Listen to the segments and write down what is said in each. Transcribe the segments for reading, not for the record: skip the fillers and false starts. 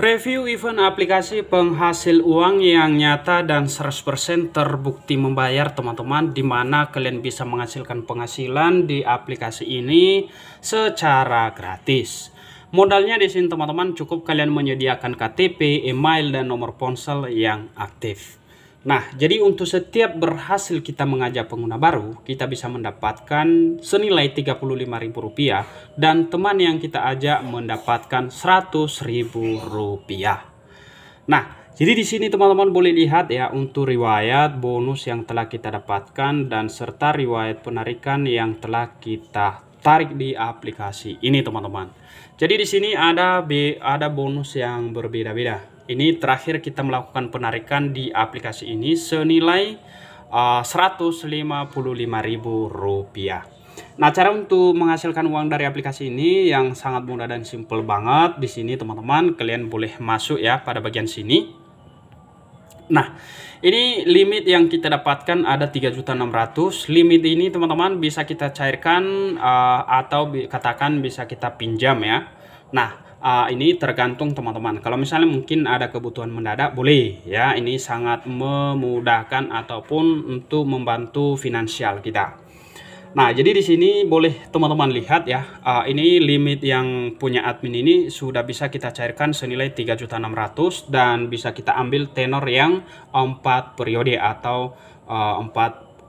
Review event aplikasi penghasil uang yang nyata dan 100% terbukti membayar, teman-teman, dimana kalian bisa menghasilkan penghasilan di aplikasi ini secara gratis. Modalnya di sini, teman-teman, cukup kalian menyediakan KTP, email, dan nomor ponsel yang aktif. Nah, jadi untuk setiap berhasil kita mengajak pengguna baru, kita bisa mendapatkan senilai Rp35.000 dan teman yang kita ajak mendapatkan Rp100.000. Nah, jadi di sini teman-teman boleh lihat ya untuk riwayat bonus yang telah kita dapatkan dan serta riwayat penarikan yang telah kita tarik di aplikasi ini, teman-teman. Jadi di sini ada bonus yang berbeda-beda. Ini terakhir kita melakukan penarikan di aplikasi ini senilai Rp155.000. Nah, cara untuk menghasilkan uang dari aplikasi ini yang sangat mudah dan simple banget. Di sini teman-teman kalian boleh masuk ya pada bagian sini. Nah, ini limit yang kita dapatkan ada 3.600.000. Limit ini teman-teman bisa kita cairkan atau katakan bisa kita pinjam ya. Nah, ini tergantung teman-teman. Kalau misalnya mungkin ada kebutuhan mendadak, boleh ya. Ini sangat memudahkan ataupun untuk membantu finansial kita. Nah, jadi di sini boleh teman-teman lihat ya. Ini limit yang punya admin ini sudah bisa kita cairkan senilai 3.600.000 dan bisa kita ambil tenor yang 4 periode atau 4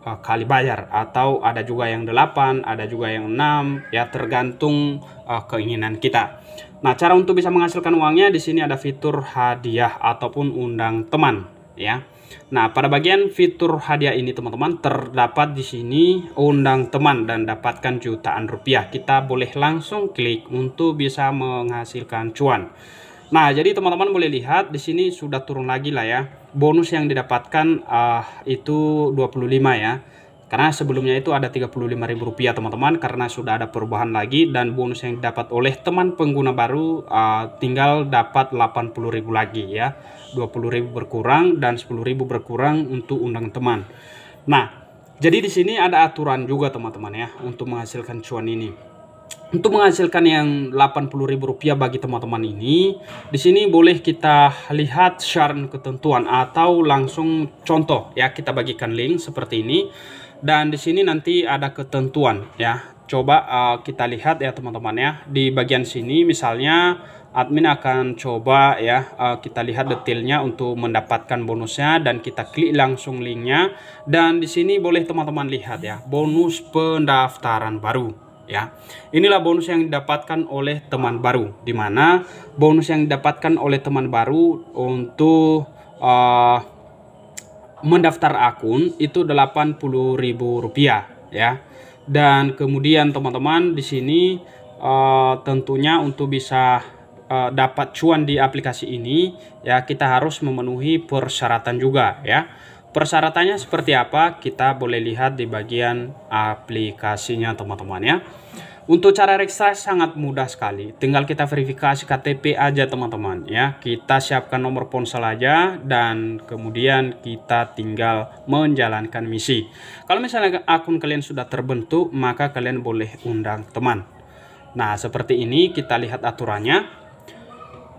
kali bayar, atau ada juga yang 8, ada juga yang 6 ya, tergantung keinginan kita. Nah, cara untuk bisa menghasilkan uangnya di sini ada fitur hadiah ataupun undang teman ya. Nah, pada bagian fitur hadiah ini teman-teman terdapat di sini undang teman dan dapatkan jutaan rupiah. Kita boleh langsung klik untuk bisa menghasilkan cuan. Nah, jadi teman-teman boleh lihat di sini sudah turun lagi lah ya. Bonus yang didapatkan itu 25 ya. Karena sebelumnya itu ada Rp35.000 teman-teman, karena sudah ada perubahan lagi dan bonus yang didapat oleh teman pengguna baru tinggal dapat Rp80.000 lagi ya. Rp20.000 berkurang dan Rp10.000 berkurang untuk undang teman. Nah, jadi di sini ada aturan juga teman-teman ya untuk menghasilkan cuan ini. Untuk menghasilkan yang Rp80.000 bagi teman-teman ini, di sini boleh kita lihat saran ketentuan atau langsung contoh ya, kita bagikan link seperti ini. Dan di sini nanti ada ketentuan ya. Coba kita lihat ya teman-teman ya. Di bagian sini misalnya admin akan coba ya kita lihat detailnya untuk mendapatkan bonusnya dan kita klik langsung linknya. Dan di sini boleh teman-teman lihat ya bonus pendaftaran baru. Ya, inilah bonus yang didapatkan oleh teman baru, dimana bonus yang didapatkan oleh teman baru untuk mendaftar akun itu Rp80.000 ya. Dan kemudian teman-teman di sini tentunya untuk bisa dapat cuan di aplikasi ini ya, kita harus memenuhi persyaratan juga ya. Persyaratannya seperti apa? Kita boleh lihat di bagian aplikasinya teman-teman ya. Untuk cara registrasi sangat mudah sekali. Tinggal kita verifikasi KTP aja teman-teman ya. Kita siapkan nomor ponsel aja dan kemudian kita tinggal menjalankan misi. Kalau misalnya akun kalian sudah terbentuk, maka kalian boleh undang teman. Nah, seperti ini kita lihat aturannya.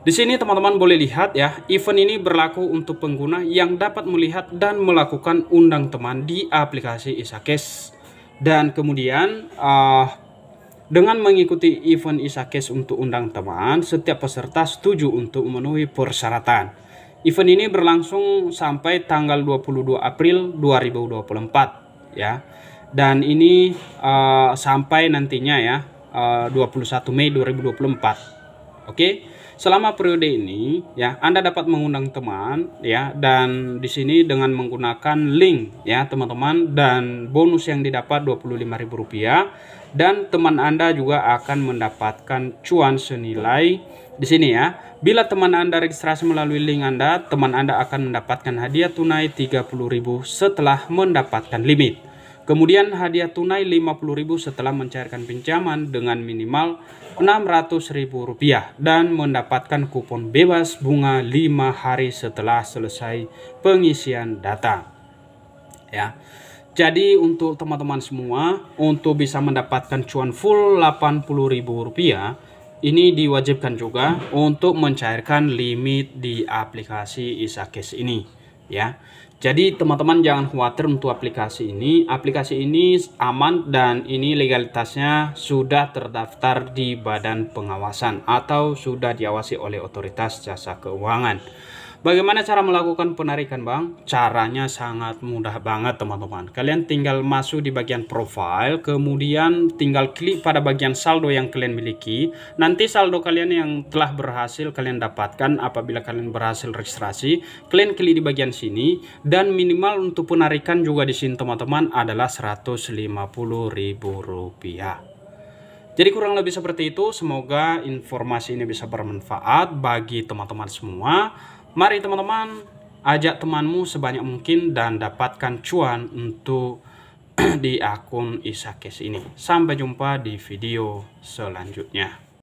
Di sini teman-teman boleh lihat ya, event ini berlaku untuk pengguna yang dapat melihat dan melakukan undang teman di aplikasi EasyCash. Dan kemudian dengan mengikuti event EasyCash untuk undang teman, setiap peserta setuju untuk memenuhi persyaratan. Event ini berlangsung sampai tanggal 22 April 2024 ya. Dan ini sampai nantinya ya 21 Mei 2024. Oke. Selama periode ini ya, Anda dapat mengundang teman ya, dan di sini dengan menggunakan link ya teman-teman, dan bonus yang didapat Rp25.000 dan teman Anda juga akan mendapatkan cuan senilai di sini ya. Bila teman Anda registrasi melalui link Anda, teman Anda akan mendapatkan hadiah tunai Rp30.000 setelah mendapatkan limit. Kemudian hadiah tunai Rp50.000 setelah mencairkan pinjaman dengan minimal Rp600.000 dan mendapatkan kupon bebas bunga 5 hari setelah selesai pengisian data. Ya. Jadi untuk teman-teman semua untuk bisa mendapatkan cuan full Rp80.000 ini diwajibkan juga untuk mencairkan limit di aplikasi EasyCash ini ya. Jadi teman-teman jangan khawatir untuk aplikasi ini. Aplikasi ini aman dan ini legalitasnya sudah terdaftar di Badan Pengawasan atau sudah diawasi oleh Otoritas Jasa Keuangan. Bagaimana cara melakukan penarikan Bang? Caranya sangat mudah banget teman-teman. Kalian tinggal masuk di bagian profile, kemudian tinggal klik pada bagian saldo yang kalian miliki. Nanti saldo kalian yang telah berhasil kalian dapatkan apabila kalian berhasil registrasi, kalian klik di bagian sini. Dan minimal untuk penarikan juga di sini teman-teman adalah Rp150.000. Jadi kurang lebih seperti itu. Semoga informasi ini bisa bermanfaat bagi teman-teman semua. Mari teman-teman, ajak temanmu sebanyak mungkin dan dapatkan cuan untuk di akun EasyCash ini. Sampai jumpa di video selanjutnya.